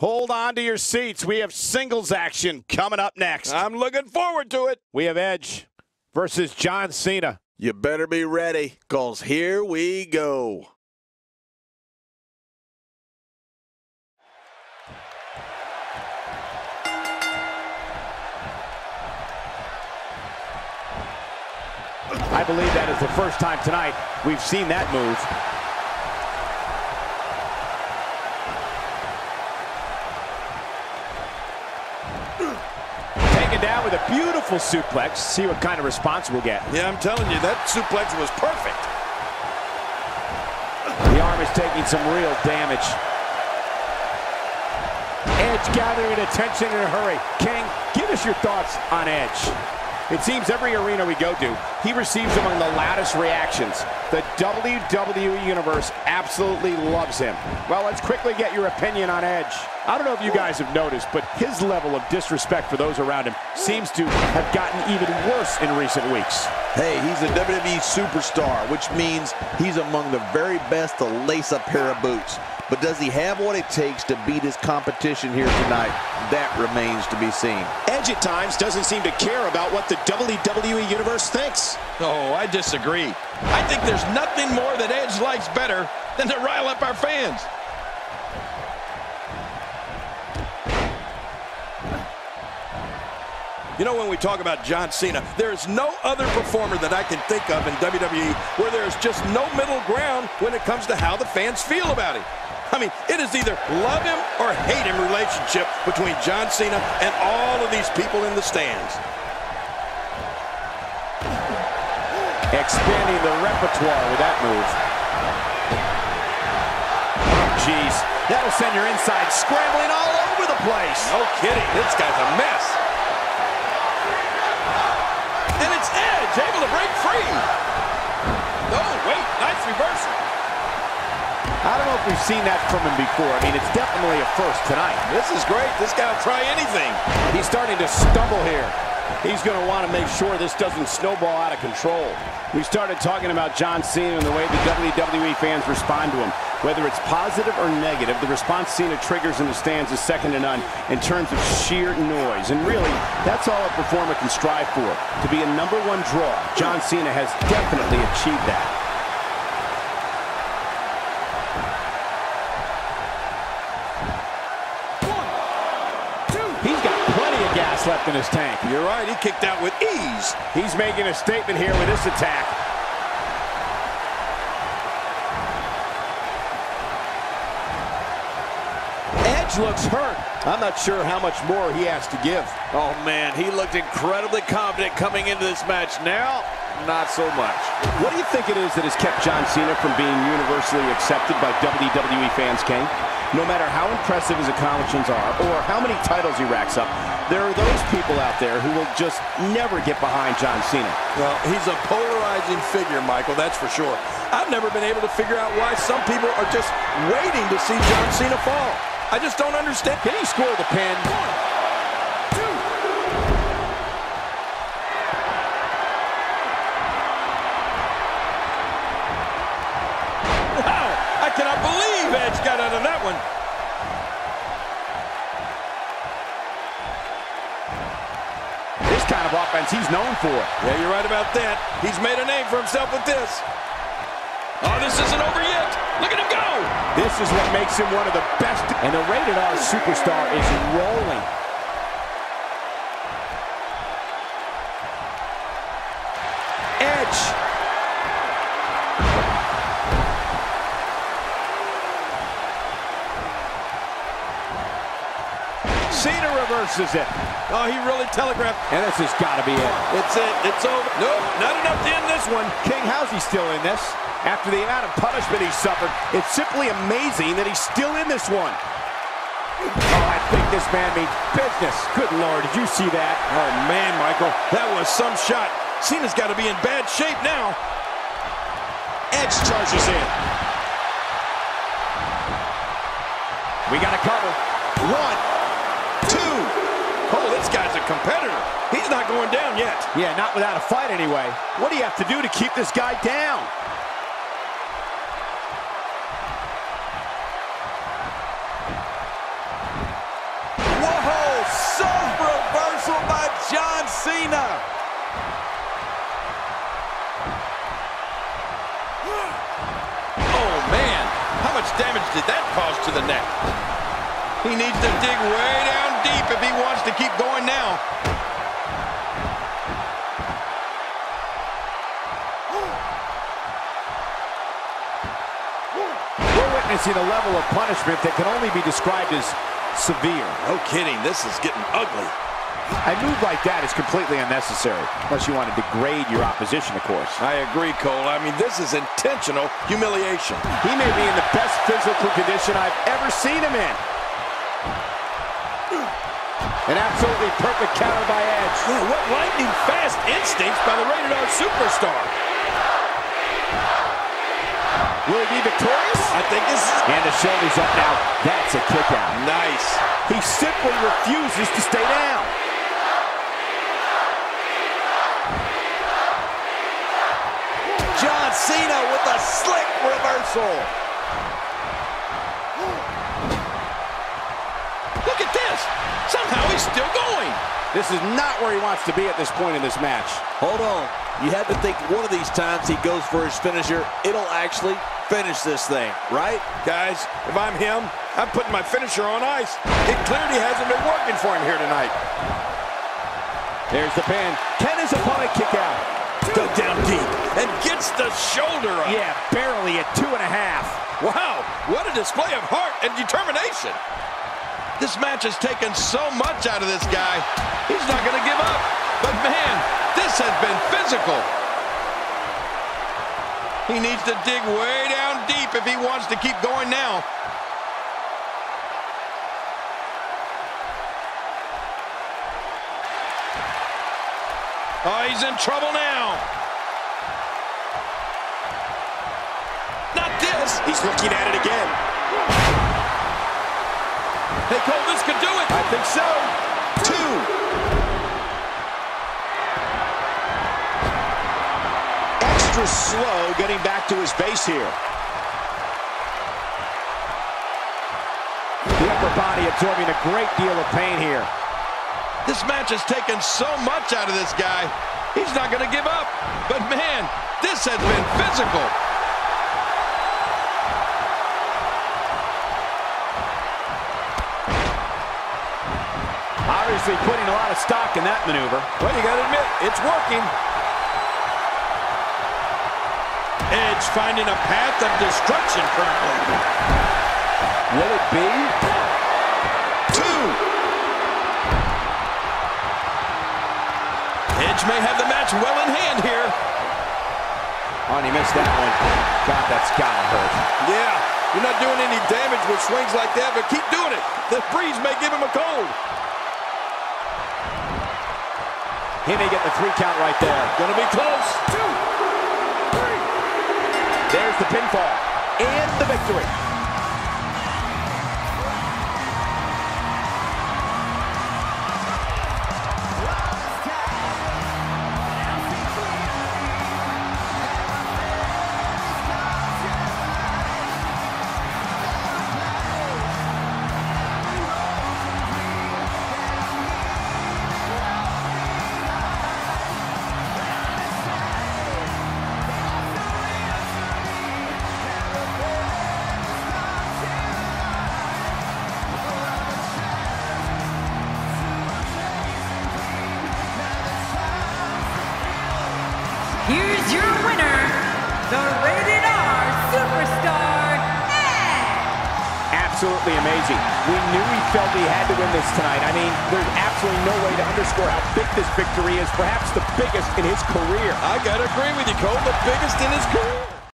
Hold on to your seats. We have singles action coming up next. I'm looking forward to it. We have Edge versus John Cena. You better be ready, 'cause here we go. I believe that is the first time tonight we've seen that move. Taken down with a beautiful suplex. See what kind of response we'll get. Yeah, I'm telling you, that suplex was perfect. The arm is taking some real damage. Edge gathering attention in a hurry. King, give us your thoughts on Edge. It seems every arena we go to, he receives among the loudest reactions. The WWE Universe absolutely loves him. Well, let's quickly get your opinion on Edge. I don't know if you guys have noticed, but his level of disrespect for those around him seems to have gotten even worse in recent weeks. Hey, he's a WWE superstar, which means he's among the very best to lace a pair of boots. But does he have what it takes to beat his competition here tonight? That remains to be seen. Edge at times doesn't seem to care about what the WWE Universe thinks. Oh, I disagree. I think there's nothing more that Edge likes better than to rile up our fans. You know, when we talk about John Cena, there is no other performer that I can think of in WWE where there is just no middle ground when it comes to how the fans feel about him. I mean, it is either love him or hate him relationship between John Cena and all of these people in the stands. Expanding the repertoire with that move. Oh, jeez. That'll send your inside scrambling all over the place. No kidding. This guy's a mess. And it's Edge able to break free. Oh, wait. Nice reversal. I don't know if we've seen that from him before. I mean, it's definitely a first tonight. This is great. This guy will try anything. He's starting to stumble here. He's going to want to make sure this doesn't snowball out of control. We started talking about John Cena and the way the WWE fans respond to him. Whether it's positive or negative, the response Cena triggers in the stands is second to none in terms of sheer noise. And really, that's all a performer can strive for. To be a number one draw, John Cena has definitely achieved that. Left in his tank. You're right, he kicked out with ease. He's making a statement here with this attack. Edge looks hurt. I'm not sure how much more he has to give. Oh man, he looked incredibly confident coming into this match. Now, not so much. What do you think it is that has kept John Cena from being universally accepted by WWE fans, King? No matter how impressive his accomplishments are or how many titles he racks up, there are those people out there who will just never get behind John Cena. Well, he's a polarizing figure, Michael, that's for sure. I've never been able to figure out why some people are just waiting to see John Cena fall. I just don't understand. Can he score the pin? One, two. Wow, I cannot believe Edge got out of that one. Kind of offense he's known for. Yeah, you're right about that. He's made a name for himself with this. Oh, this isn't over yet. Look at him go. This is what makes him one of the best. And the Rated R Superstar is rolling. Edge. Cena reverses it. Oh, he really telegraphed. And this has got to be it. It's it. It's over. Nope, not enough to end this one. King, how's he still in this? After the amount of punishment he suffered, it's simply amazing that he's still in this one. Oh, I think this man means business. Good Lord, did you see that? Oh, man, Michael, that was some shot. Cena's got to be in bad shape now. Edge charges in. We got to cover. One. This guy's a competitor. He's not going down yet. Yeah, not without a fight anyway. What do you have to do to keep this guy down? Cena. Oh, man. How much damage did that cause to the neck? He needs to dig way down deep if he wants to keep going now. We're witnessing a level of punishment that can only be described as severe. No kidding, this is getting ugly. A move like that is completely unnecessary, unless you want to degrade your opposition, of course. I agree, Cole. I mean, this is intentional humiliation. He may be in the best physical condition I've ever seen him in. An absolutely perfect counter by Edge. Yeah, what lightning fast instincts by the Rated R Superstar. Will he be victorious? I think this is... And the shoulders up now. That's a kick out. Nice. He simply refuses to stay down. John Cena with a slick reversal. Look at this. Somehow he's still going. This is not where he wants to be at this point in this match. Hold on. You have to think one of these times he goes for his finisher, it'll actually finish this thing, right? Guys, if I'm him, I'm putting my finisher on ice. It clearly hasn't been working for him here tonight. There's the pin. Can his opponent kick out? Dug down deep and gets the shoulder up. Yeah, barely at 2.5. Wow, what a display of heart and determination. This match has taken so much out of this guy. He's not going to give up. But man, this has been physical. He needs to dig way down deep if he wants to keep going now. Oh, he's in trouble now. Not this. He's looking at it again. Hey, Cole, this could do it. I think so. 2. Extra slow getting back to his base here. The upper body absorbing a great deal of pain here. This match has taken so much out of this guy. He's not going to give up. But, man, this has been physical. Obviously putting a lot of stock in that maneuver. Well, you gotta admit, it's working. Edge finding a path of destruction currently. Will it be? 2. Edge may have the match well in hand here. Oh, and he missed that one. God, that's gotta hurt. Yeah, you're not doing any damage with swings like that, but keep doing it. The breeze may give him a cold. He may get the 3 count right there. Gonna be close. 2, 3. There's the pinfall and the victory. Here's your winner, the Rated R Superstar, Edge. Absolutely amazing. We knew he felt he had to win this tonight. I mean, there's absolutely no way to underscore how big this victory is, perhaps the biggest in his career. I gotta agree with you, Cole, the biggest in his career.